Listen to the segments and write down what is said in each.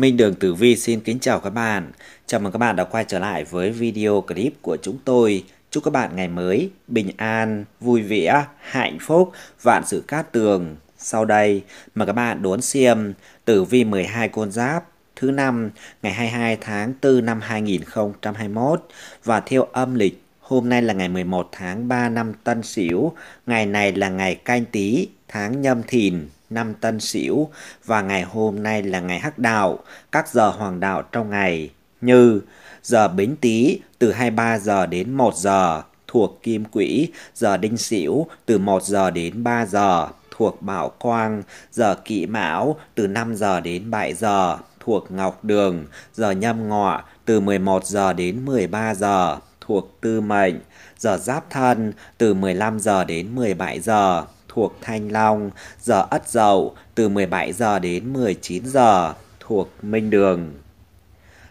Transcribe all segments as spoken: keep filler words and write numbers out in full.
Minh Đường Tử Vi xin kính chào các bạn. Chào mừng các bạn đã quay trở lại với video clip của chúng tôi. Chúc các bạn ngày mới bình an, vui vẻ, hạnh phúc, vạn sự cát tường. Sau đây mà các bạn đón xem Tử Vi mười hai con giáp thứ năm ngày hai mươi hai tháng tư năm hai nghìn không trăm hai mươi mốt và theo âm lịch. Hôm nay là ngày mười một tháng ba năm Tân Sửu, ngày này là ngày Canh Tý, tháng Nhâm Thìn, năm Tân Sửu và ngày hôm nay là ngày Hắc Đạo. Các giờ hoàng đạo trong ngày như giờ Bính Tý từ hai mươi ba giờ đến một giờ thuộc Kim Quỹ, giờ Đinh Sửu từ một giờ đến ba giờ thuộc Bảo Quang, giờ Kỷ Mão từ năm giờ đến bảy giờ thuộc Ngọc Đường, giờ Nhâm Ngọ từ mười một giờ đến mười ba giờ thuộc Tư Mệnh, giờ Giáp Thân từ mười lăm giờ đến mười bảy giờ thuộc Thanh Long, giờ Ất Dậu từ mười bảy giờ đến mười chín giờ thuộc Minh Đường.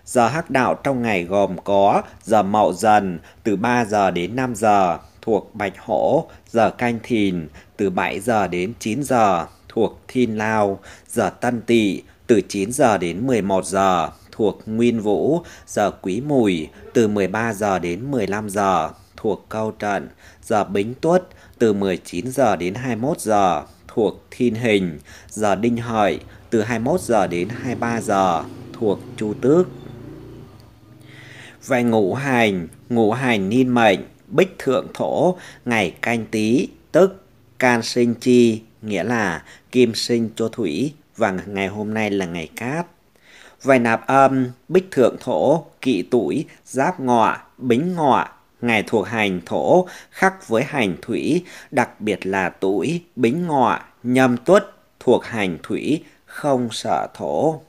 Giờ Hắc Đạo trong ngày gồm có giờ Mậu Dần từ ba giờ đến năm giờ thuộc Bạch Hổ, giờ Canh Thìn từ bảy giờ đến chín giờ thuộc Thiên Lao, giờ Tân Tỵ từ chín giờ đến mười một giờ thuộc Nguyên Vũ, giờ Quý Mùi từ mười ba giờ đến mười lăm giờ thuộc Câu Trận, giờ Bính Tuất từ mười chín giờ đến hai mươi mốt giờ thuộc Thiên Hình, giờ Đinh Hợi từ hai mươi mốt giờ đến hai mươi ba giờ thuộc Chu Tước. Về ngũ hành, ngũ hành niên mệnh, bích thượng thổ, ngày Canh Tý tức can sinh chi, nghĩa là kim sinh cho thủy và ngày hôm nay là ngày cát. Về nạp âm, bích thượng thổ, kỵ tuổi, giáp ngọ, bính ngọ, ngày thuộc hành thổ khắc với hành thủy, đặc biệt là tuổi bính ngọ, nhâm tuất thuộc hành thủy, không sợ thổ.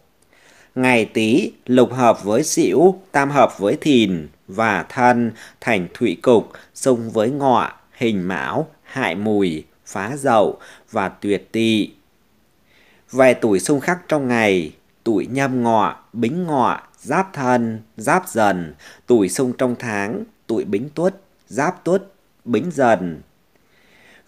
Ngày Tý lục hợp với Sửu, tam hợp với Thìn và Thân thành thủy cục, xung với ngọ, hình mão, hại mùi, phá dậu và tuyệt tỵ. Vài tuổi xung khắc trong ngày: tuổi nhâm ngọ, bính ngọ, giáp thân, giáp dần. Tuổi xung trong tháng: tuổi bính tuất, giáp tuất, bính dần.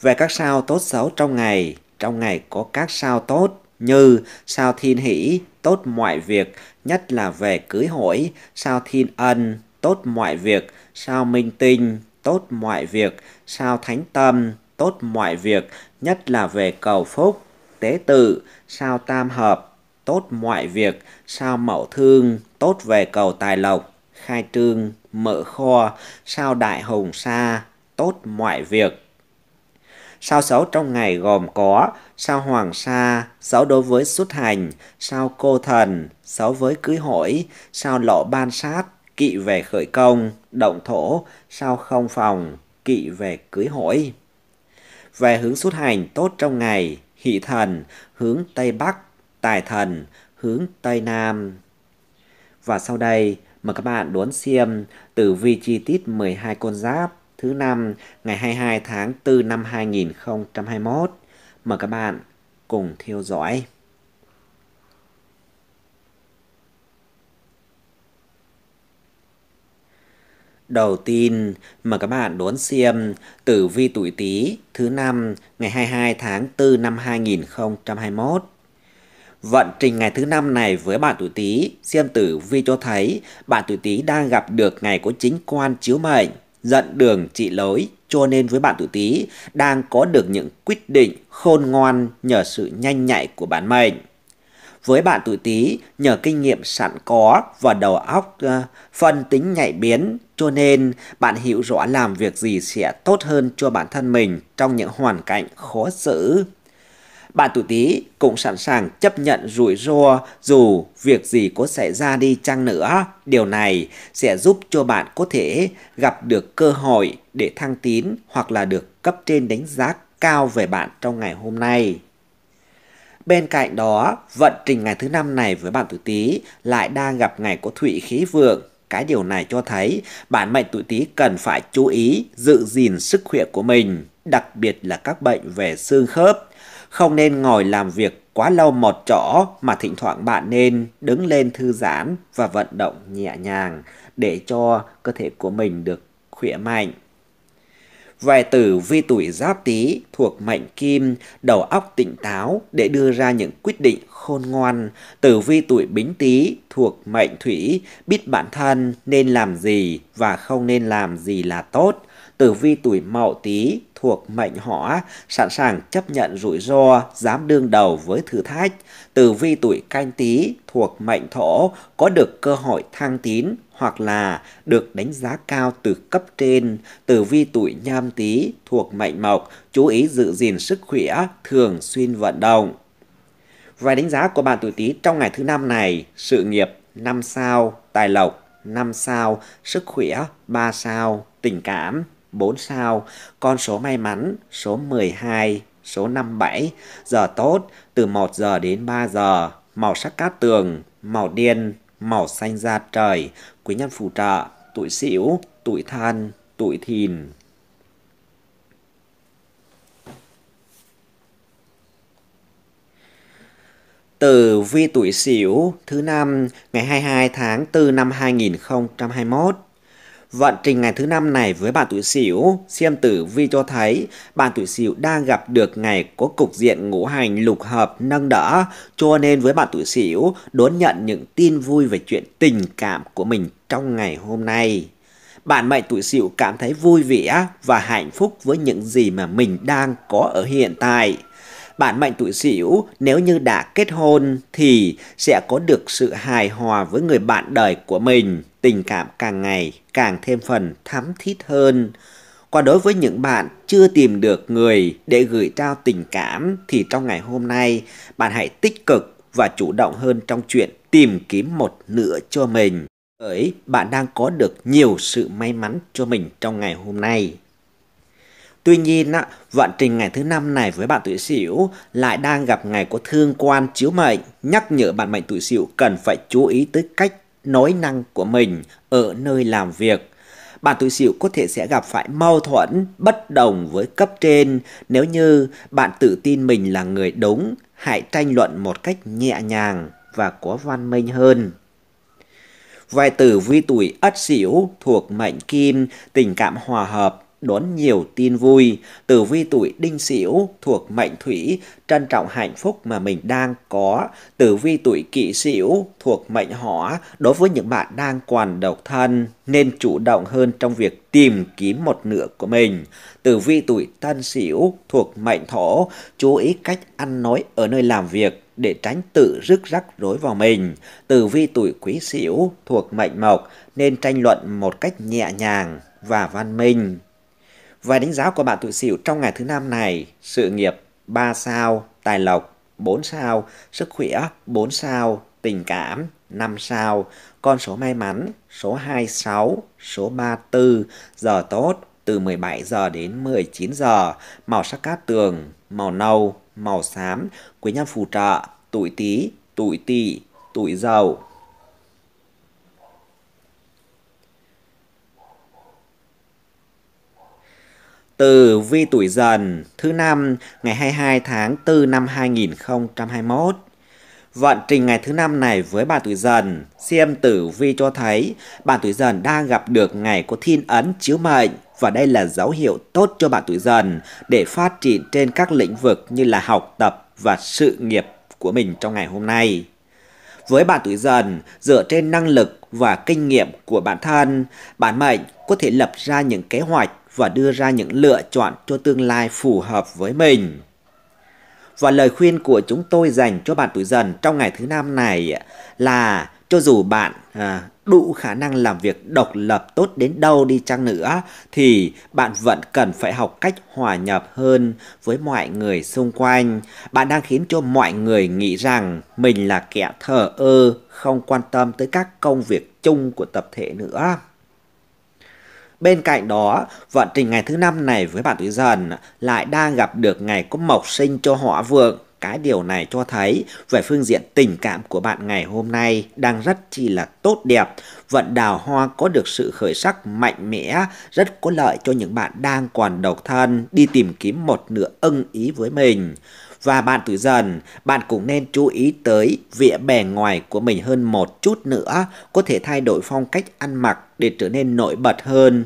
Về các sao tốt xấu trong ngày, trong ngày có các sao tốt như sao thiên hỷ, tốt mọi việc, nhất là về cưới hỏi, sao thiên ân, tốt mọi việc, sao minh tinh, tốt mọi việc, sao thánh tâm, tốt mọi việc, nhất là về cầu phúc, tế tự, sao tam hợp, tốt mọi việc, sao mậu thương, tốt về cầu tài lộc, khai trương, mở kho, sao đại hồng sa, tốt mọi việc. Sao xấu trong ngày gồm có sao hoàng sa, xấu đối với xuất hành, sao cô thần, xấu với cưới hỏi, sao lộ ban sát, kỵ về khởi công, động thổ, sao không phòng, kỵ về cưới hỏi. Về hướng xuất hành tốt trong ngày: hỷ thần hướng Tây Bắc, tài thần hướng Tây Nam. Và sau đây mời các bạn đón xem tử vi chi tiết mười hai con giáp thứ năm ngày hai mươi hai tháng tư năm hai nghìn không trăm hai mươi mốt. Mời các bạn cùng theo dõi. Đầu tiên mời các bạn đón xem tử vi tuổi Tý thứ năm ngày hai mươi hai tháng tư năm hai nghìn không trăm hai mươi mốt. Vận trình ngày thứ năm này với bạn tuổi Tý, xem tử vi cho thấy bạn tuổi Tý đang gặp được ngày có chính quan chiếu mệnh, dẫn đường trị lối, cho nên với bạn tuổi Tý đang có được những quyết định khôn ngoan nhờ sự nhanh nhạy của bản mệnh. Với bạn tuổi Tý, nhờ kinh nghiệm sẵn có và đầu óc uh, phân tính nhạy bén, cho nên bạn hiểu rõ làm việc gì sẽ tốt hơn cho bản thân mình trong những hoàn cảnh khó xử. Bạn tuổi Tý cũng sẵn sàng chấp nhận rủi ro dù việc gì có xảy ra đi chăng nữa. Điều này sẽ giúp cho bạn có thể gặp được cơ hội để thăng tiến hoặc là được cấp trên đánh giá cao về bạn trong ngày hôm nay. Bên cạnh đó, vận trình ngày thứ năm này với bạn tuổi Tý lại đang gặp ngày có thủy khí vượng. Cái điều này cho thấy bản mệnh tuổi Tý cần phải chú ý giữ gìn sức khỏe của mình, đặc biệt là các bệnh về xương khớp. Không nên ngồi làm việc quá lâu một chỗ mà thỉnh thoảng bạn nên đứng lên thư giãn và vận động nhẹ nhàng để cho cơ thể của mình được khỏe mạnh. Vài tử vi tuổi Giáp Tý thuộc mệnh Kim, đầu óc tỉnh táo để đưa ra những quyết định khôn ngoan. Tử vi tuổi Bính Tý thuộc mệnh Thủy, biết bản thân nên làm gì và không nên làm gì là tốt. Tử vi tuổi Mậu Tý thuộc mệnh Hỏa, sẵn sàng chấp nhận rủi ro, dám đương đầu với thử thách. Tử vi tuổi Canh Tý thuộc mệnh Thổ, có được cơ hội thăng tiến hoặc là được đánh giá cao từ cấp trên. Tử vi tuổi Nhâm Tý thuộc mệnh Mộc, chú ý giữ gìn sức khỏe, thường xuyên vận động. Và đánh giá của bạn tuổi Tý trong ngày thứ năm này: sự nghiệp năm sao, tài lộc năm sao, sức khỏe ba sao, tình cảm bốn sao, con số may mắn số mười hai, số năm mươi bảy, giờ tốt từ một giờ đến ba giờ, màu sắc cát tường, màu đen, màu xanh da trời, quý nhân phù trợ, tuổi Sửu, tuổi Thân, tuổi Thìn. Tử vi tuổi Sửu thứ năm ngày hai mươi hai tháng tư năm hai nghìn không trăm hai mươi mốt. Vận trình ngày thứ năm này với bạn tuổi Sửu, xem tử vi cho thấy bạn tuổi Sửu đang gặp được ngày có cục diện ngũ hành lục hợp nâng đỡ, cho nên với bạn tuổi Sửu đón nhận những tin vui về chuyện tình cảm của mình trong ngày hôm nay. Bạn mệnh tuổi Sửu cảm thấy vui vẻ và hạnh phúc với những gì mà mình đang có ở hiện tại. Bạn mệnh tuổi Sửu nếu như đã kết hôn thì sẽ có được sự hài hòa với người bạn đời của mình, tình cảm càng ngày càng thêm phần thắm thiết hơn. Còn đối với những bạn chưa tìm được người để gửi trao tình cảm thì trong ngày hôm nay bạn hãy tích cực và chủ động hơn trong chuyện tìm kiếm một nửa cho mình. Bởi bạn đang có được nhiều sự may mắn cho mình trong ngày hôm nay. Tuy nhiên, vận trình ngày thứ năm này với bạn tuổi Sửu lại đang gặp ngày có thương quan chiếu mệnh, nhắc nhở bạn mệnh tuổi Sửu cần phải chú ý tới cách nói năng của mình ở nơi làm việc. Bạn tuổi Sửu có thể sẽ gặp phải mâu thuẫn, bất đồng với cấp trên. Nếu như bạn tự tin mình là người đúng, hãy tranh luận một cách nhẹ nhàng và có văn minh hơn. Vài tử vi tuổi Ất Sửu thuộc mệnh Kim, tình cảm hòa hợp, đón nhiều tin vui. Tử vi tuổi Đinh Sửu thuộc mệnh Thủy, trân trọng hạnh phúc mà mình đang có. Tử vi tuổi Kỷ Sửu thuộc mệnh Hỏa, đối với những bạn đang còn độc thân nên chủ động hơn trong việc tìm kiếm một nửa của mình. Tử vi tuổi Tân Sửu thuộc mệnh Thổ, chú ý cách ăn nói ở nơi làm việc để tránh tự rước rắc rối vào mình. Tử vi tuổi Quý Sửu thuộc mệnh Mộc, nên tranh luận một cách nhẹ nhàng và văn minh. Và đánh giá của bạn tuổi Sửu trong ngày thứ năm này: sự nghiệp ba sao, tài lộc bốn sao, sức khỏe bốn sao, tình cảm năm sao, con số may mắn số hai mươi sáu, số ba mươi tư, giờ tốt từ mười bảy giờ đến mười chín giờ, màu sắc cát tường, màu nâu, màu xám, quý nhân phù trợ, tuổi Tý, tuổi Tỵ, tuổi Dậu. Tử vi tuổi Dần thứ năm ngày hai mươi hai tháng tư năm hai nghìn không trăm hai mươi mốt. Vận trình ngày thứ năm này với bạn tuổi Dần, xem tử vi cho thấy bạn tuổi Dần đang gặp được ngày có thiên ấn chiếu mệnh, và đây là dấu hiệu tốt cho bạn tuổi Dần để phát triển trên các lĩnh vực như là học tập và sự nghiệp của mình trong ngày hôm nay. Với bạn tuổi Dần, dựa trên năng lực và kinh nghiệm của bản thân, bản mệnh có thể lập ra những kế hoạch và đưa ra những lựa chọn cho tương lai phù hợp với mình. Và lời khuyên của chúng tôi dành cho bạn tuổi Dần trong ngày thứ năm này là cho dù bạn à, đủ khả năng làm việc độc lập tốt đến đâu đi chăng nữa thì bạn vẫn cần phải học cách hòa nhập hơn với mọi người xung quanh. Bạn đang khiến cho mọi người nghĩ rằng mình là kẻ thờ ơ, không quan tâm tới các công việc chung của tập thể nữa. Bên cạnh đó, vận trình ngày thứ năm này với bạn tuổi Dần lại đang gặp được ngày có mộc sinh cho Hỏa Vượng. Cái điều này cho thấy về phương diện tình cảm của bạn ngày hôm nay đang rất chi là tốt đẹp. Vận đào hoa có được sự khởi sắc mạnh mẽ, rất có lợi cho những bạn đang còn độc thân đi tìm kiếm một nửa ưng ý với mình. Và bạn tuổi Dần, bạn cũng nên chú ý tới vẻ bề ngoài của mình hơn một chút nữa, có thể thay đổi phong cách ăn mặc để trở nên nổi bật hơn.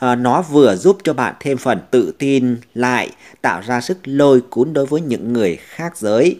à, nó vừa giúp cho bạn thêm phần tự tin lại, tạo ra sức lôi cuốn đối với những người khác giới.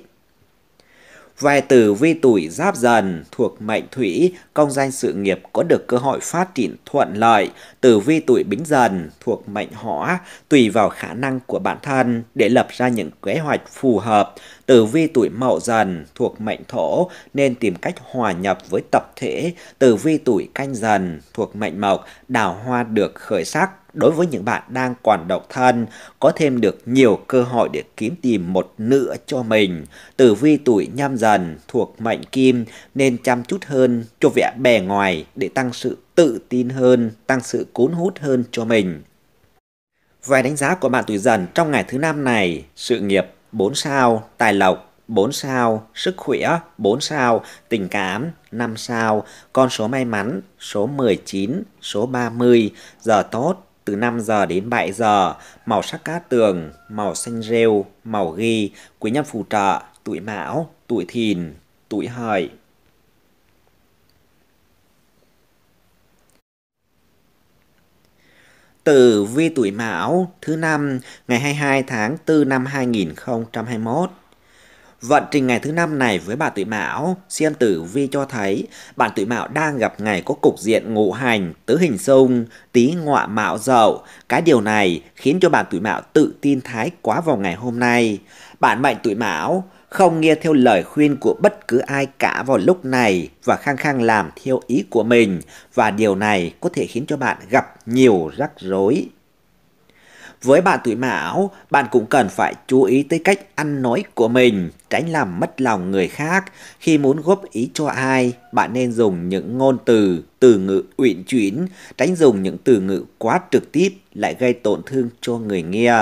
Về tử vi tuổi Giáp Dần thuộc mệnh Thủy, công danh sự nghiệp có được cơ hội phát triển thuận lợi. Tử vi tuổi Bính Dần thuộc mệnh Hỏa, tùy vào khả năng của bản thân để lập ra những kế hoạch phù hợp. Tử vi tuổi Mậu Dần thuộc mệnh Thổ nên tìm cách hòa nhập với tập thể. Tử vi tuổi Canh Dần thuộc mệnh Mộc, đào hoa được khởi sắc. Đối với những bạn đang còn độc thân, có thêm được nhiều cơ hội để kiếm tìm một nửa cho mình. Tử vi tuổi Nhâm Dần thuộc mệnh Kim nên chăm chút hơn cho vẻ bề ngoài để tăng sự tự tin hơn, tăng sự cuốn hút hơn cho mình. Về đánh giá của bạn tuổi Dần trong ngày thứ năm này, sự nghiệp bốn sao, tài lộc bốn sao, sức khỏe bốn sao, tình cảm năm sao, con số may mắn số mười chín, số ba mươi, giờ tốt từ năm giờ đến bảy giờ, màu sắc cát tường, màu xanh rêu, màu ghi, quý nhân phù trợ, tuổi Mão, tuổi Thìn, tuổi Hợi. Tử vi tuổi Mão thứ năm ngày hai mươi hai tháng tư năm hai nghìn không trăm hai mươi mốt. Vận trình ngày thứ năm này với bạn tuổi Mão, xem tử vi cho thấy bạn tuổi Mão đang gặp ngày có cục diện ngũ hành tứ hình xung, tý ngọ mão dậu. Cái điều này khiến cho bạn tuổi Mão tự tin thái quá vào ngày hôm nay. Bạn mệnh tuổi Mão không nghe theo lời khuyên của bất cứ ai cả vào lúc này và khăng khăng làm theo ý của mình, và điều này có thể khiến cho bạn gặp nhiều rắc rối. Với bạn tuổi Mão, bạn cũng cần phải chú ý tới cách ăn nói của mình, tránh làm mất lòng người khác. Khi muốn góp ý cho ai, bạn nên dùng những ngôn từ, từ ngữ uyển chuyển, tránh dùng những từ ngữ quá trực tiếp lại gây tổn thương cho người nghe.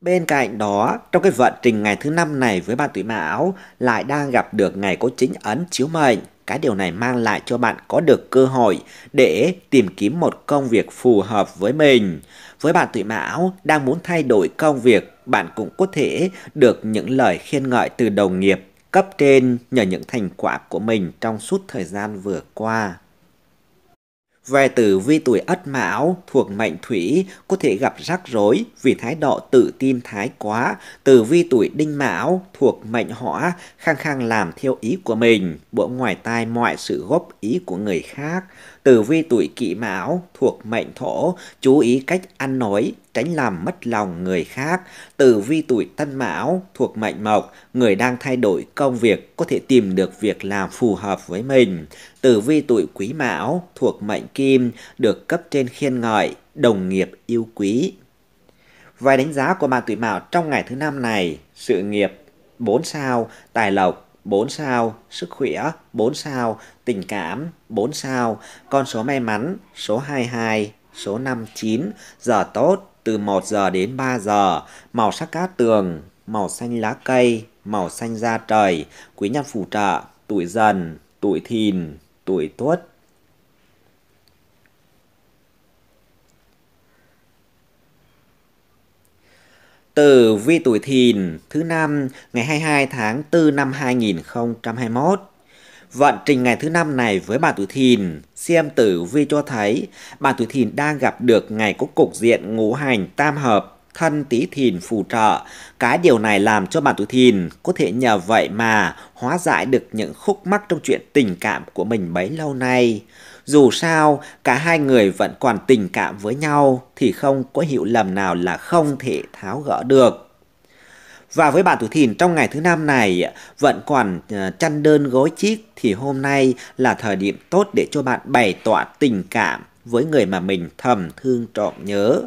Bên cạnh đó, trong cái vận trình ngày thứ năm này với bạn tuổi Mão lại đang gặp được ngày có chính ấn chiếu mệnh. Cái điều này mang lại cho bạn có được cơ hội để tìm kiếm một công việc phù hợp với mình. Với bạn tuổi Mão đang muốn thay đổi công việc, bạn cũng có thể được những lời khen ngợi từ đồng nghiệp, cấp trên nhờ những thành quả của mình trong suốt thời gian vừa qua. Về tử vi tuổi Ất Mão thuộc mệnh Thủy có thể gặp rắc rối vì thái độ tự tin thái quá. Tử vi tuổi Đinh Mão thuộc mệnh Hỏa khăng khăng làm theo ý của mình, buông ngoài tai mọi sự góp ý của người khác. Tử vi tuổi Kỷ Mão thuộc mệnh Thổ chú ý cách ăn nói, tránh làm mất lòng người khác. Tử vi tuổi Tân Mão thuộc mệnh Mộc, người đang thay đổi công việc có thể tìm được việc làm phù hợp với mình. Tử vi tuổi Quý Mão thuộc mệnh Kim được cấp trên khen ngợi, đồng nghiệp yêu quý. Vài đánh giá của bạn tuổi Mão trong ngày thứ năm này, sự nghiệp bốn sao, tài lộc bốn sao, sức khỏe bốn sao, tình cảm bốn sao, con số may mắn số hai mươi hai, số năm mươi chín, giờ tốt từ một giờ đến ba giờ, màu sắc cát tường, màu xanh lá cây, màu xanh da trời, quý nhân phù trợ, tuổi Dần, tuổi Thìn, tuổi Tuất. Tử vi tuổi Thìn thứ năm ngày hai mươi hai tháng tư năm hai nghìn không trăm hai mươi mốt. Vận trình ngày thứ năm này với bạn tuổi Thìn, xem tử vi cho thấy bạn tuổi Thìn đang gặp được ngày có cục diện ngũ hành tam hợp, thân Tý Thìn phù trợ. Cái điều này làm cho bạn tuổi Thìn có thể nhờ vậy mà hóa giải được những khúc mắc trong chuyện tình cảm của mình bấy lâu nay. Dù sao, cả hai người vẫn còn tình cảm với nhau thì không có hiểu lầm nào là không thể tháo gỡ được. Và với bạn tuổi Thìn trong ngày thứ năm này vẫn còn chăn đơn gối chiếc thì hôm nay là thời điểm tốt để cho bạn bày tỏ tình cảm với người mà mình thầm thương trộm nhớ.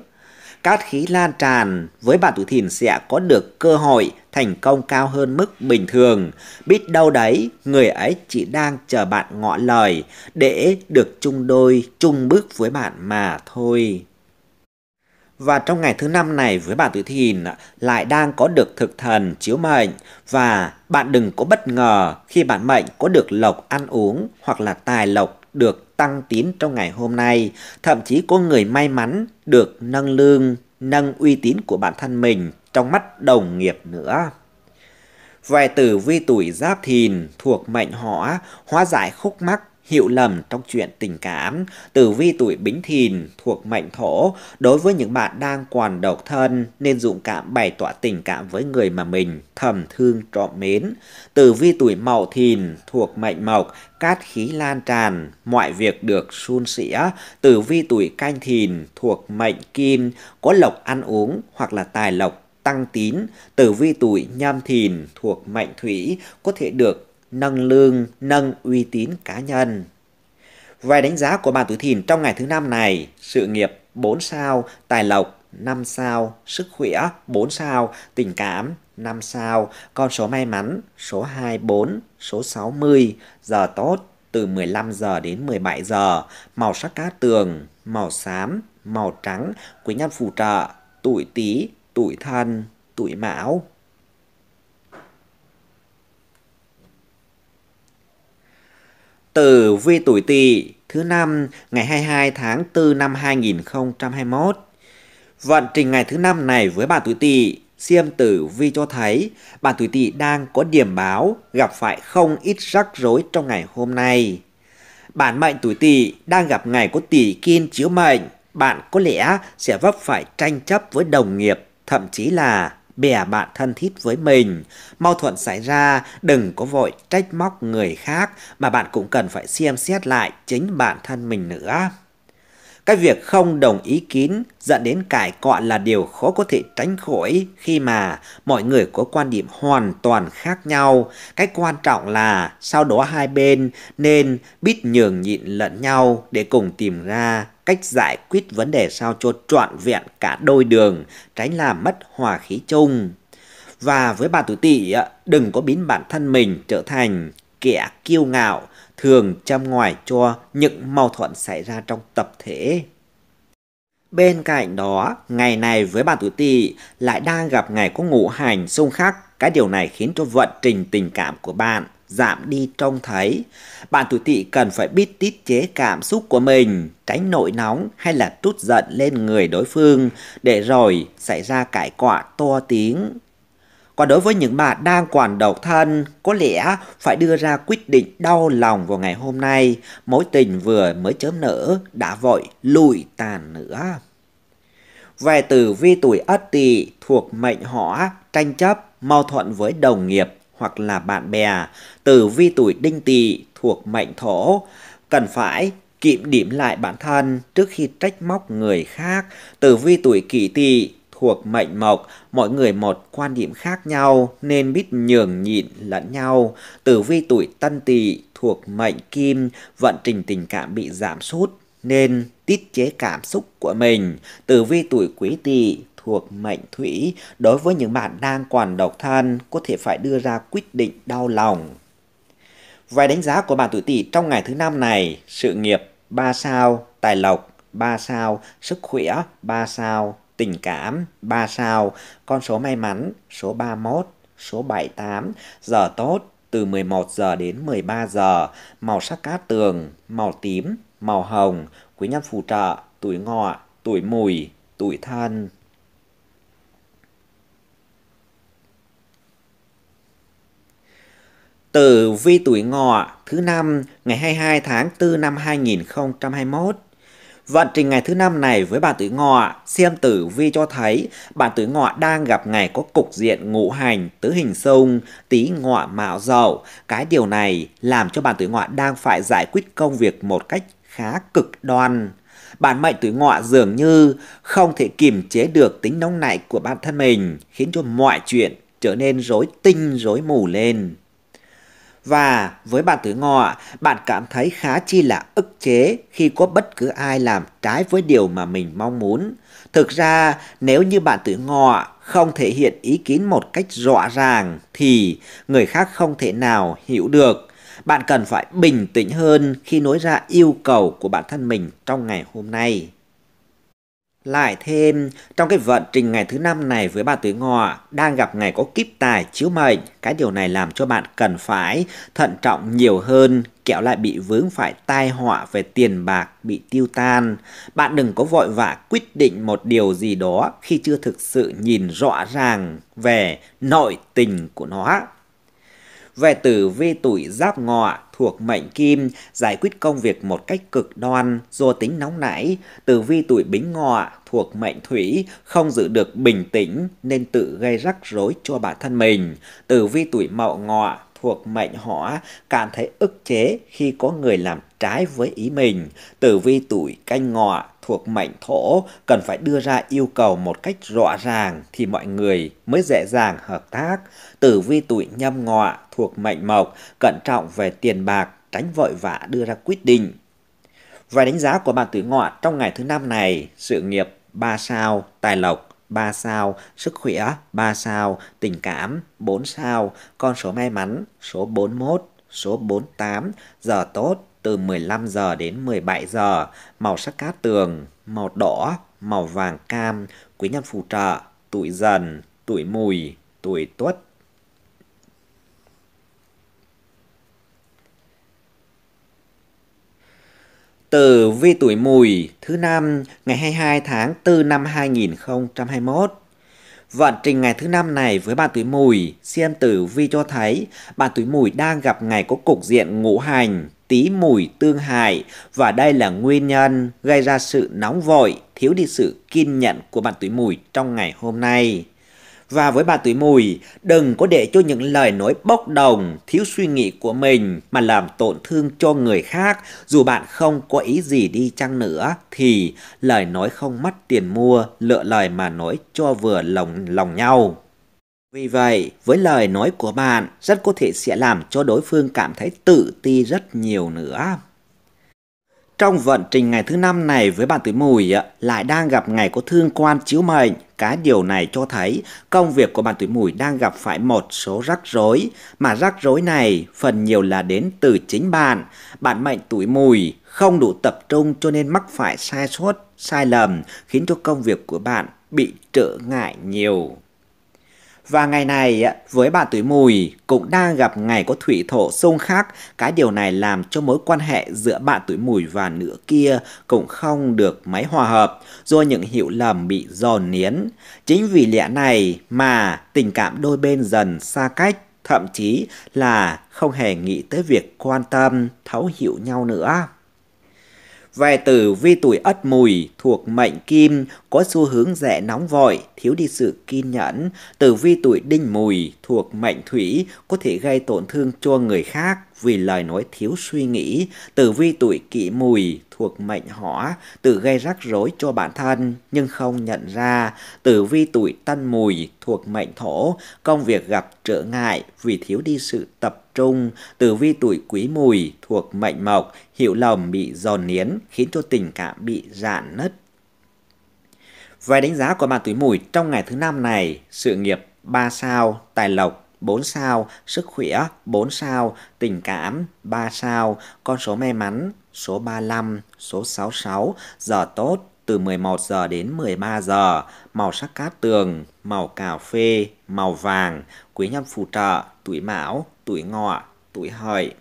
Cát khí lan tràn, với bạn tuổi Thìn sẽ có được cơ hội thành công cao hơn mức bình thường. Biết đâu đấy, người ấy chỉ đang chờ bạn ngỏ lời để được chung đôi, chung bước với bạn mà thôi. Và trong ngày thứ năm này với bạn tuổi Thìn lại đang có được thực thần chiếu mệnh, và bạn đừng có bất ngờ khi bản mệnh có được lộc ăn uống hoặc là tài lộc được tăng tín trong ngày hôm nay. Thậm chí có người may mắn được nâng lương, nâng uy tín của bản thân mình trong mắt đồng nghiệp nữa. Về tử vi tuổi Giáp Thìn thuộc mệnh Hỏa, hóa giải khúc mắc hiểu lầm trong chuyện tình cảm. Tử vi tuổi Bính Thìn thuộc mệnh Thổ. Đối với những bạn đang còn độc thân nên dũng cảm bày tỏ tình cảm với người mà mình thầm thương trộm mến. Tử vi tuổi Mậu Thìn thuộc mệnh Mộc, cát khí lan tràn, mọi việc được suôn sẻ. Tử vi tuổi Canh Thìn thuộc mệnh Kim, có lộc ăn uống hoặc là tài lộc tăng tín. Tử vi tuổi Nhâm Thìn thuộc mệnh Thủy, có thể được nâng lương, nâng uy tín cá nhân. Vài đánh giá của bạn tuổi Thìn trong ngày thứ năm này: sự nghiệp bốn sao, tài lộc năm sao, sức khỏe bốn sao, tình cảm năm sao, con số may mắn số hai mươi bốn, số sáu mươi, giờ tốt từ mười lăm giờ đến mười bảy giờ, màu sắc cát tường, màu xám, màu trắng, quý nhân phù trợ, tuổi Tý, tuổi Thân, tuổi Mão. Tử vi tuổi Tỵ thứ năm ngày hai mươi hai tháng tư năm hai nghìn không trăm hai mươi mốt. Vận trình ngày thứ năm này với bạn tuổi Tỵ, xem tử vi cho thấy bạn tuổi Tỵ đang có điểm báo gặp phải không ít rắc rối trong ngày hôm nay. Bản mệnh tuổi Tỵ đang gặp ngày có Tỵ Kim chiếu mệnh, bạn có lẽ sẽ vấp phải tranh chấp với đồng nghiệp, thậm chí là bè bạn thân thiết với mình. Mâu thuẫn xảy ra đừng có vội trách móc người khác, mà bạn cũng cần phải xem xét lại chính bản thân mình nữa. Cái việc không đồng ý kiến dẫn đến cãi cọ là điều khó có thể tránh khỏi, khi mà mọi người có quan điểm hoàn toàn khác nhau. Cái quan trọng là sau đó hai bên nên biết nhường nhịn lẫn nhau để cùng tìm ra cách giải quyết vấn đề sao cho trọn vẹn cả đôi đường, tránh làm mất hòa khí chung. Và với bạn tuổi Tỵ, đừng có biến bản thân mình trở thành kẻ kiêu ngạo, thường châm ngòi cho những mâu thuẫn xảy ra trong tập thể. Bên cạnh đó, ngày này với bạn tuổi Tỵ lại đang gặp ngày có ngũ hành xung khắc. Cái điều này khiến cho vận trình tình cảm của bạn giảm đi trông thấy. Bạn tuổi Tỵ cần phải biết tiết chế cảm xúc của mình, tránh nổi nóng hay là trút giận lên người đối phương, để rồi xảy ra cãi cọ to tiếng. Còn đối với những bạn đang còn độc thân, có lẽ phải đưa ra quyết định đau lòng vào ngày hôm nay. Mối tình vừa mới chớm nở đã vội lụi tàn nữa. Về tử vi tuổi Ất Tỵ thuộc mệnh Hỏa, tranh chấp, mâu thuẫn với đồng nghiệp hoặc là bạn bè. Tử vi tuổi Đinh Tỵ thuộc mệnh Thổ, cần phải kiệm điểm lại bản thân trước khi trách móc người khác. Tử vi tuổi Kỷ Tỵ thuộc mệnh Mộc, mọi người một quan điểm khác nhau nên biết nhường nhịn lẫn nhau. Tử vi tuổi Tân Tỵ thuộc mệnh Kim, vận trình tình cảm bị giảm sút nên tiết chế cảm xúc của mình. Tử vi tuổi Quý Tỵ thuộc mệnh Thủy, đối với những bạn đang còn độc thân có thể phải đưa ra quyết định đau lòng. Vài đánh giá của bạn tuổi Tỵ trong ngày thứ năm này: sự nghiệp ba sao, tài lộc ba sao, sức khỏe ba sao, tình cảm ba sao, con số may mắn số ba mươi mốt, số bảy mươi tám, giờ tốt từ mười một giờ đến mười ba giờ, màu sắc cát tường, màu tím, màu hồng, quý nhân phù trợ, tuổi Ngọ, tuổi Mùi, tuổi Thân. Tử vi tuổi Ngọ thứ năm ngày hai mươi hai tháng tư năm hai nghìn không trăm hai mươi mốt. Vận trình ngày thứ năm này với bạn tuổi Ngọ, xem tử vi cho thấy bạn tuổi Ngọ đang gặp ngày có cục diện ngũ hành tứ hình xung, Tý Ngọ Mão Dậu. Cái điều này làm cho bạn tuổi Ngọ đang phải giải quyết công việc một cách khá cực đoan. Bản mệnh tuổi Ngọ dường như không thể kiềm chế được tính nóng nảy của bản thân mình, khiến cho mọi chuyện trở nên rối tinh rối mù lên. Và với bạn tuổi Ngọ, bạn cảm thấy khá chi là ức chế khi có bất cứ ai làm trái với điều mà mình mong muốn. Thực ra, nếu như bạn tuổi Ngọ không thể hiện ý kiến một cách rõ ràng thì người khác không thể nào hiểu được. Bạn cần phải bình tĩnh hơn khi nói ra yêu cầu của bản thân mình trong ngày hôm nay. Lại thêm, trong cái vận trình ngày thứ năm này với bạn tuổi Ngọ đang gặp ngày có Kíp Tài chiếu mệnh. Cái điều này làm cho bạn cần phải thận trọng nhiều hơn, kẻo lại bị vướng phải tai họa về tiền bạc bị tiêu tan. Bạn đừng có vội vã quyết định một điều gì đó khi chưa thực sự nhìn rõ ràng về nội tình của nó. về tử vi tuổi Giáp Ngọ thuộc mệnh Kim, giải quyết công việc một cách cực đoan, do tính nóng nảy. Tử vi tuổi Bính Ngọ thuộc mệnh Thủy, không giữ được bình tĩnh nên tự gây rắc rối cho bản thân mình. Tử vi tuổi Mậu Ngọ thuộc mệnh Hỏa, cảm thấy ức chế khi có người làm trái với ý mình. Tử vi tuổi Canh Ngọ thuộc mệnh Thổ, cần phải đưa ra yêu cầu một cách rõ ràng thì mọi người mới dễ dàng hợp tác. Tử vi tuổi Nhâm Ngọ thuộc mệnh Mộc, cẩn trọng về tiền bạc, tránh vội vã đưa ra quyết định. Và đánh giá của bạn tuổi Ngọ trong ngày thứ năm này: sự nghiệp ba sao, tài lộc ba sao, sức khỏe ba sao, tình cảm bốn sao, con số may mắn số bốn mươi mốt, số bốn mươi tám, giờ tốt từ mười lăm giờ đến mười bảy giờ, màu sắc cát tường, màu đỏ, màu vàng cam, quý nhân phù trợ, tuổi Dần, tuổi Mùi, tuổi Tuất. Tử vi tuổi Mùi thứ năm ngày hai mươi hai tháng tư năm hai nghìn không trăm hai mươi mốt. Vận trình ngày thứ năm này với bạn tuổi Mùi, xem tử vi cho thấy bạn tuổi Mùi đang gặp ngày có cục diện ngũ hành Tý Mùi tương hại, và đây là nguyên nhân gây ra sự nóng vội, thiếu đi sự kiên nhẫn của bạn tuổi Mùi trong ngày hôm nay. Và với bạn tuổi Mùi, đừng có để cho những lời nói bốc đồng, thiếu suy nghĩ của mình mà làm tổn thương cho người khác. Dù bạn không có ý gì đi chăng nữa thì lời nói không mất tiền mua, lựa lời mà nói cho vừa lòng lòng nhau. Vì vậy, với lời nói của bạn rất có thể sẽ làm cho đối phương cảm thấy tự ti rất nhiều nữa. Trong vận trình ngày thứ năm này với bạn tuổi Mùi lại đang gặp ngày có thương quan chiếu mệnh. Cái điều này cho thấy công việc của bạn tuổi Mùi đang gặp phải một số rắc rối, mà rắc rối này phần nhiều là đến từ chính bạn. Bạn mệnh tuổi Mùi không đủ tập trung cho nên mắc phải sai sót, sai lầm, khiến cho công việc của bạn bị trở ngại nhiều. Và ngày này với bạn tuổi Mùi cũng đang gặp ngày có thủy thổ xung khắc. Cái điều này làm cho mối quan hệ giữa bạn tuổi Mùi và nửa kia cũng không được mấy hòa hợp, do những hiểu lầm bị dồn nén. Chính vì lẽ này mà tình cảm đôi bên dần xa cách, thậm chí là không hề nghĩ tới việc quan tâm, thấu hiểu nhau nữa. Về tử vi tuổi Ất Mùi thuộc mệnh Kim, có xu hướng dễ nóng vội, thiếu đi sự kiên nhẫn. Tử vi tuổi Đinh Mùi thuộc mệnh Thủy, có thể gây tổn thương cho người khác vì lời nói thiếu suy nghĩ. Tử vi tuổi Kỷ Mùi thuộc mệnh Hỏa, tự gây rắc rối cho bản thân nhưng không nhận ra. Tử vi tuổi Tân Mùi thuộc mệnh Thổ, công việc gặp trở ngại vì thiếu đi sự tập trung. Tử vi tuổi Quý Mùi thuộc mệnh Mộc, hiểu lầm bị dồn nén khiến cho tình cảm bị rạn nứt. Về đánh giá của bạn tuổi Mùi trong ngày thứ năm này: sự nghiệp ba sao, tài lộc bốn sao, sức khỏe bốn sao, tình cảm ba sao, con số may mắn số ba mươi lăm, số sáu mươi sáu, giờ tốt từ mười một giờ đến mười ba giờ, màu sắc cát tường, màu cà phê, màu vàng, quý nhân phù trợ, tuổi Mão, tuổi Ngọ, tuổi Hợi.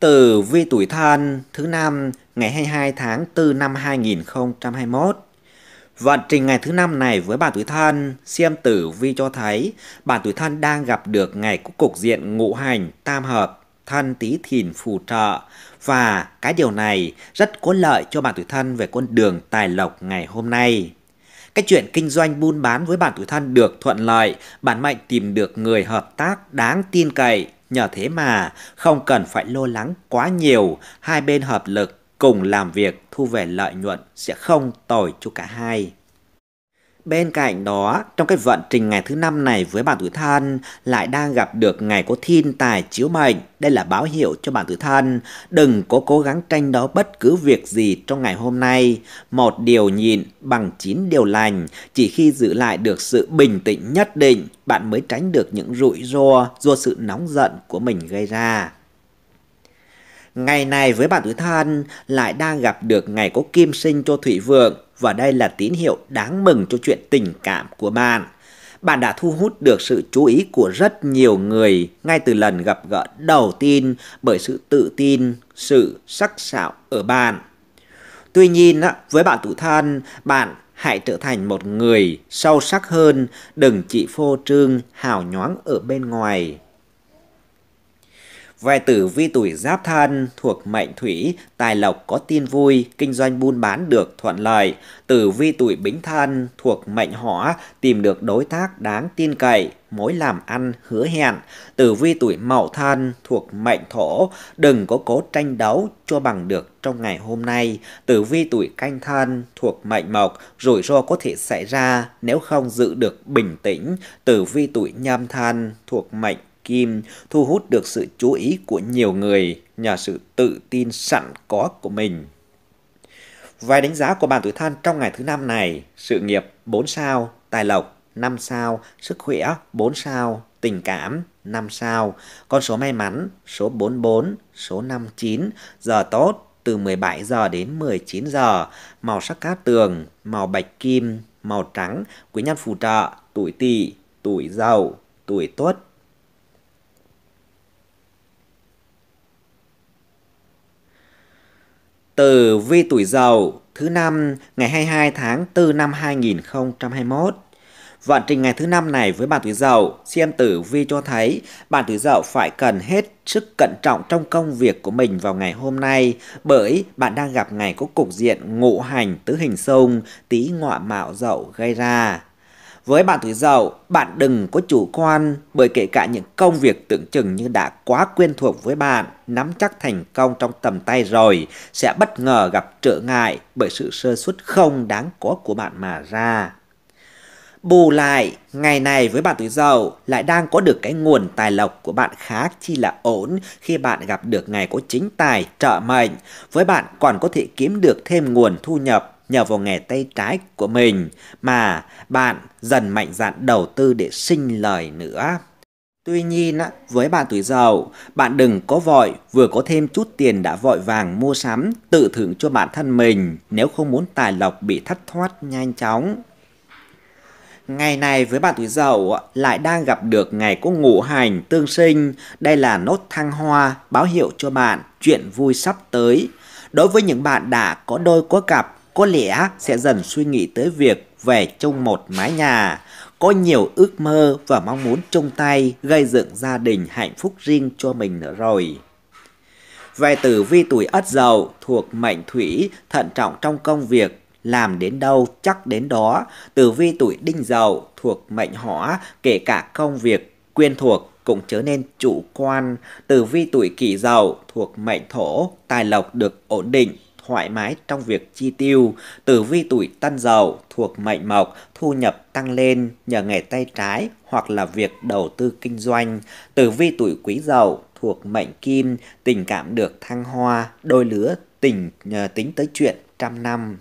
Tử vi tuổi Thân thứ năm ngày hai mươi hai tháng tư năm hai nghìn không trăm hai mươi mốt. Vận trình ngày thứ năm này với bạn tuổi Thân, xem tử vi cho thấy bạn tuổi Thân đang gặp được ngày có cục diện ngũ hành tam hợp, Thân Tý Thìn phù trợ, và cái điều này rất có lợi cho bạn tuổi Thân về con đường tài lộc ngày hôm nay. Cái chuyện kinh doanh buôn bán với bạn tuổi Thân được thuận lợi, bản mệnh tìm được người hợp tác đáng tin cậy, nhờ thế mà không cần phải lo lắng quá nhiều, hai bên hợp lực cùng làm việc thu về lợi nhuận sẽ không tồi cho cả hai. Bên cạnh đó, trong cái vận trình ngày thứ năm này với bạn tuổi Thân lại đang gặp được ngày có thiên tài chiếu mệnh. Đây là báo hiệu cho bạn tuổi Thân đừng có cố gắng tranh đấu bất cứ việc gì trong ngày hôm nay. Một điều nhịn bằng chín điều lành, chỉ khi giữ lại được sự bình tĩnh nhất định, bạn mới tránh được những rủi ro do sự nóng giận của mình gây ra. Ngày này với bạn tuổi Thân lại đang gặp được ngày có kim sinh cho thủy vượng, và đây là tín hiệu đáng mừng cho chuyện tình cảm của bạn. Bạn đã thu hút được sự chú ý của rất nhiều người ngay từ lần gặp gỡ đầu tiên bởi sự tự tin, sự sắc sảo ở bạn. Tuy nhiên, với bạn tuổi Thân, bạn hãy trở thành một người sâu sắc hơn, đừng chỉ phô trương, hào nhoáng ở bên ngoài. Về tử vi tuổi Giáp Thân thuộc mệnh Thủy, tài lộc có tin vui, kinh doanh buôn bán được thuận lợi. Tử vi tuổi Bính Thân thuộc mệnh Hỏa, tìm được đối tác đáng tin cậy, mối làm ăn hứa hẹn. Tử vi tuổi Mậu Thân thuộc mệnh Thổ, đừng có cố tranh đấu cho bằng được trong ngày hôm nay. Tử vi tuổi Canh Thân thuộc mệnh Mộc, rủi ro có thể xảy ra nếu không giữ được bình tĩnh. Tử vi tuổi Nhâm Thân thuộc mệnh Kim, thu hút được sự chú ý của nhiều người nhờ sự tự tin sẵn có của mình. Vài đánh giá của bạn tuổi Thân trong ngày thứ năm này: sự nghiệp bốn sao, tài lộc năm sao, sức khỏe bốn sao, tình cảm năm sao. Con số may mắn số bốn mươi bốn, số năm mươi chín, giờ tốt từ mười bảy giờ đến mười chín giờ, màu sắc cát tường, màu bạch kim, màu trắng, quý nhân phù trợ, tuổi Tỵ, tuổi Dậu, tuổi Tuất. Tử vi tuổi Dậu thứ năm ngày hai mươi hai tháng tư năm hai nghìn không trăm hai mươi mốt. Vận trình ngày thứ năm này với bạn tuổi Dậu, xem tử vi cho thấy bạn tuổi Dậu phải cần hết sức cẩn trọng trong công việc của mình vào ngày hôm nay, bởi bạn đang gặp ngày có cục diện ngũ hành tứ hình xung, Tý Ngọ Mạo Dậu gây ra. Với bạn tuổi Dậu, bạn đừng có chủ quan, bởi kể cả những công việc tưởng chừng như đã quá quen thuộc với bạn, nắm chắc thành công trong tầm tay rồi, sẽ bất ngờ gặp trở ngại bởi sự sơ suất không đáng có của bạn mà ra. Bù lại, ngày này với bạn tuổi Dậu lại đang có được cái nguồn tài lộc của bạn khá chi là ổn khi bạn gặp được ngày có chính tài trợ mệnh. Với bạn còn có thể kiếm được thêm nguồn thu nhập nhờ vào nghề tay trái của mình mà bạn dần mạnh dạn đầu tư để sinh lời nữa. Tuy nhiên, với bạn tuổi Dậu, bạn đừng có vội, vừa có thêm chút tiền đã vội vàng mua sắm, tự thưởng cho bản thân mình nếu không muốn tài lộc bị thất thoát nhanh chóng. Ngày này với bạn tuổi Dậu lại đang gặp được ngày có ngũ hành tương sinh, đây là nốt thăng hoa báo hiệu cho bạn chuyện vui sắp tới. Đối với những bạn đã có đôi có cặp, có lẽ sẽ dần suy nghĩ tới việc về chung một mái nhà, có nhiều ước mơ và mong muốn chung tay gây dựng gia đình hạnh phúc riêng cho mình nữa rồi. Về tử vi tuổi Ất Dậu thuộc mệnh Thủy, thận trọng trong công việc, làm đến đâu chắc đến đó. Tử vi tuổi Đinh Dậu thuộc mệnh Hỏa, kể cả công việc quen thuộc cũng trở nên chủ quan. Tử vi tuổi Kỷ Dậu thuộc mệnh Thổ, tài lộc được ổn định, thoải mái trong việc chi tiêu. Tử vi tuổi Tân Dậu thuộc mệnh Mộc, thu nhập tăng lên nhờ nghề tay trái hoặc là việc đầu tư kinh doanh. Tử vi tuổi Quý Dậu thuộc mệnh Kim, tình cảm được thăng hoa, đôi lứa tình nhờ tính tới chuyện trăm năm.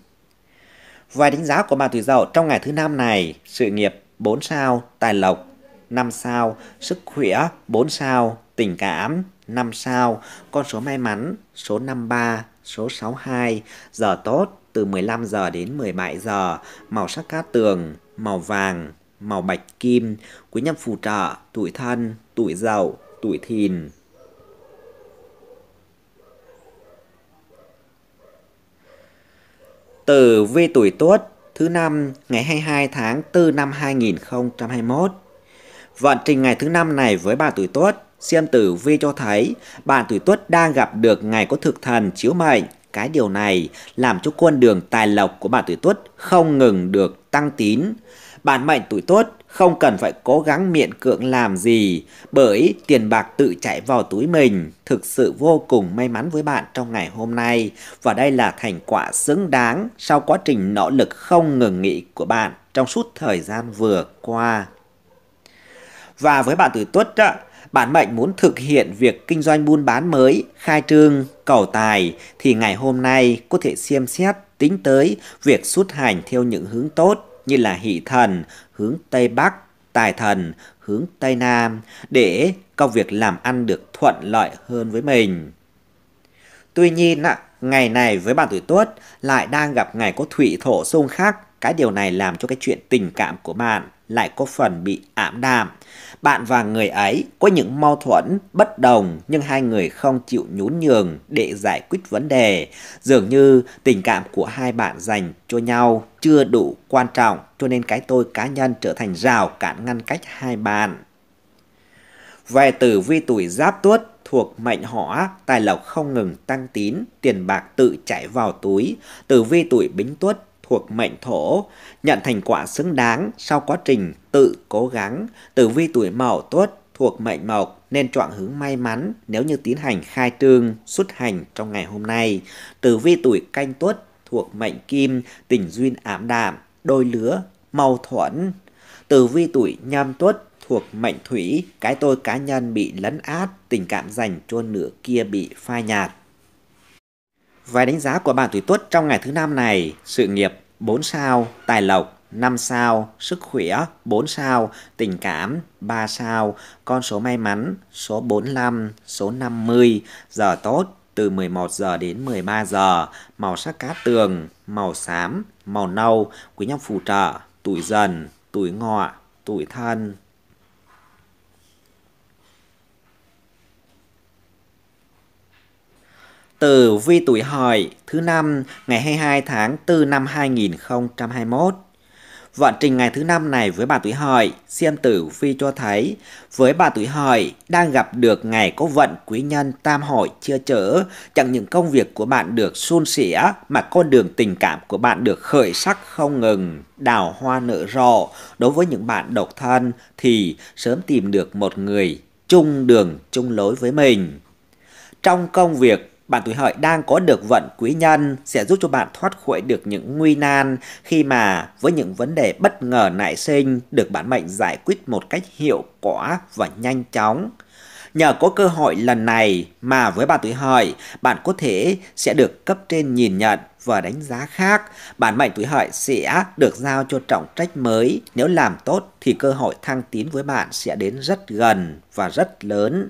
Vài đánh giá của bạn tuổi Dậu trong ngày thứ năm này: sự nghiệp bốn sao, tài lộc năm sao, sức khỏe bốn sao, tình cảm năm sao, con số may mắn số năm mươi ba, số sáu mươi hai, giờ tốt từ mười lăm giờ đến mười bảy giờ, màu sắc cát tường, màu vàng, màu bạch kim, quý nhân phù trợ, tuổi Thân, tuổi Dậu, tuổi Thìn. Tử vi tuổi Tuất thứ năm ngày hai mươi hai tháng tư năm hai nghìn không trăm hai mươi mốt. Vận trình ngày thứ năm này với bạn tuổi Tuất, xem tử vi cho thấy bạn tuổi Tuất đang gặp được ngày có thực thần chiếu mệnh. Cái điều này làm cho con đường tài lộc của bạn tuổi Tuất không ngừng được tăng tín. Bản mệnh tuổi Tuất không cần phải cố gắng miễn cưỡng làm gì, bởi tiền bạc tự chảy vào túi mình. Thực sự vô cùng may mắn với bạn trong ngày hôm nay, và đây là thành quả xứng đáng sau quá trình nỗ lực không ngừng nghỉ của bạn trong suốt thời gian vừa qua. Và với bạn tuổi Tuất á, bản mệnh muốn thực hiện việc kinh doanh buôn bán mới, khai trương, cầu tài thì ngày hôm nay có thể xem xét tính tới việc xuất hành theo những hướng tốt như là hỷ thần hướng Tây Bắc, tài thần hướng Tây Nam để công việc làm ăn được thuận lợi hơn với mình. Tuy nhiên, ngày này với bạn tuổi Tuất lại đang gặp ngày có thủy thổ xung khắc. Cái điều này làm cho cái chuyện tình cảm của bạn lại có phần bị ảm đạm. Bạn và người ấy có những mâu thuẫn, bất đồng nhưng hai người không chịu nhún nhường để giải quyết vấn đề. Dường như tình cảm của hai bạn dành cho nhau chưa đủ quan trọng, cho nên cái tôi cá nhân trở thành rào cản ngăn cách hai bạn. Về tử vi tuổi Giáp Tuất thuộc mệnh Hỏa, tài lộc không ngừng tăng tín, tiền bạc tự chảy vào túi. Tử vi tuổi Bính Tuất thuộc mệnh Thổ, nhận thành quả xứng đáng sau quá trình tự cố gắng. Tử vi tuổi Mậu Tuất thuộc mệnh Mộc, nên chọn hướng may mắn nếu như tiến hành khai trương, xuất hành trong ngày hôm nay. Tử vi tuổi Canh Tuất thuộc mệnh Kim, tình duyên ảm đạm, đôi lứa, mâu thuẫn. Tử vi tuổi Nhâm Tuất thuộc mệnh Thủy, cái tôi cá nhân bị lấn át, tình cảm dành cho nửa kia bị phai nhạt. Vài đánh giá của bạn tuổi Tuất trong ngày thứ năm này: sự nghiệp bốn sao, tài lộc năm sao, sức khỏe bốn sao, tình cảm ba sao, con số may mắn số bốn mươi lăm, số năm mươi, giờ tốt từ mười một giờ đến mười ba giờ, màu sắc cát tường, màu xám, màu nâu, quý nhân phù trợ tuổi Dần, tuổi Ngọ, tuổi Thân. Tử vi tuổi Hợi thứ năm ngày hai mươi hai tháng tư năm hai nghìn không trăm hai mươi mốt. Vận trình ngày thứ năm này với bạn tuổi Hợi, xem tử vi cho thấy với bạn tuổi Hợi đang gặp được ngày có vận quý nhân tam hội chia chở, chẳng những công việc của bạn được suôn sẻ mà con đường tình cảm của bạn được khởi sắc không ngừng, đào hoa nở rộ. Đối với những bạn độc thân thì sớm tìm được một người chung đường chung lối với mình. Trong công việc, bạn tuổi Hợi đang có được vận quý nhân sẽ giúp cho bạn thoát khỏi được những nguy nan khi mà với những vấn đề bất ngờ nảy sinh được bản mệnh giải quyết một cách hiệu quả và nhanh chóng. Nhờ có cơ hội lần này mà với bạn tuổi Hợi, bạn có thể sẽ được cấp trên nhìn nhận và đánh giá khác. Bản mệnh tuổi Hợi sẽ được giao cho trọng trách mới. Nếu làm tốt thì cơ hội thăng tiến với bạn sẽ đến rất gần và rất lớn.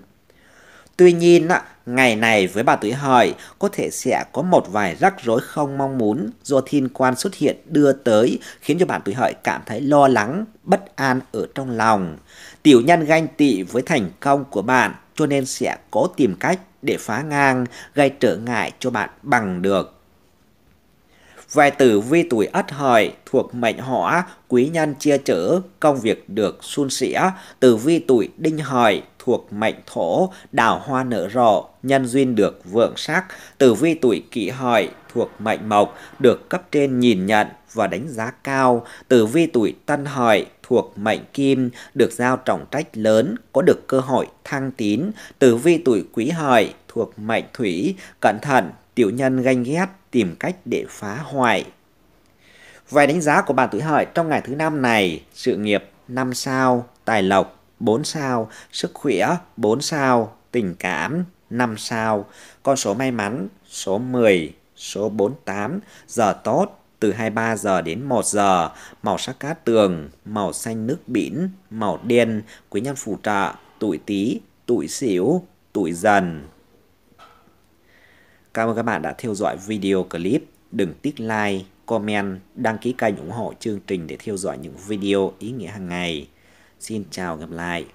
Tuy nhiên, ngày này với bạn tuổi Hợi có thể sẽ có một vài rắc rối không mong muốn do thiên quan xuất hiện đưa tới, khiến cho bạn tuổi Hợi cảm thấy lo lắng, bất an ở trong lòng. Tiểu nhân ganh tị với thành công của bạn cho nên sẽ cố tìm cách để phá ngang, gây trở ngại cho bạn bằng được. Về tử vi tuổi Ất Hợi thuộc mệnh Hỏa, quý nhân chia chở, công việc được suôn sẻ. Tử vi tuổi Đinh Hợi thuộc mệnh Thổ, đào hoa nở rộ, nhân duyên được vượng sắc. Tử vi tuổi Kỷ Hợi thuộc mệnh Mộc, được cấp trên nhìn nhận và đánh giá cao. Tử vi tuổi Tân Hợi thuộc mệnh Kim, được giao trọng trách lớn, có được cơ hội thăng tiến. Tử vi tuổi Quý Hợi thuộc mệnh Thủy, cẩn thận, tiểu nhân ganh ghét, tìm cách để phá hoại. Vài đánh giá của bạn tuổi Hợi trong ngày thứ năm này: sự nghiệp năm sao, tài lộc bốn sao, sức khỏe bốn sao, tình cảm năm sao, con số may mắn số mười, số bốn mươi tám, giờ tốt từ hai mươi ba giờ đến một giờ, màu sắc cát tường, màu xanh nước biển, màu đen, quý nhân phù trợ tuổi Tý, tuổi Sửu, tuổi Dần. Cảm ơn các bạn đã theo dõi video clip. Đừng tích like, comment, đăng ký kênh ủng hộ chương trình để theo dõi những video ý nghĩa hàng ngày. Xin chào, gặp lại.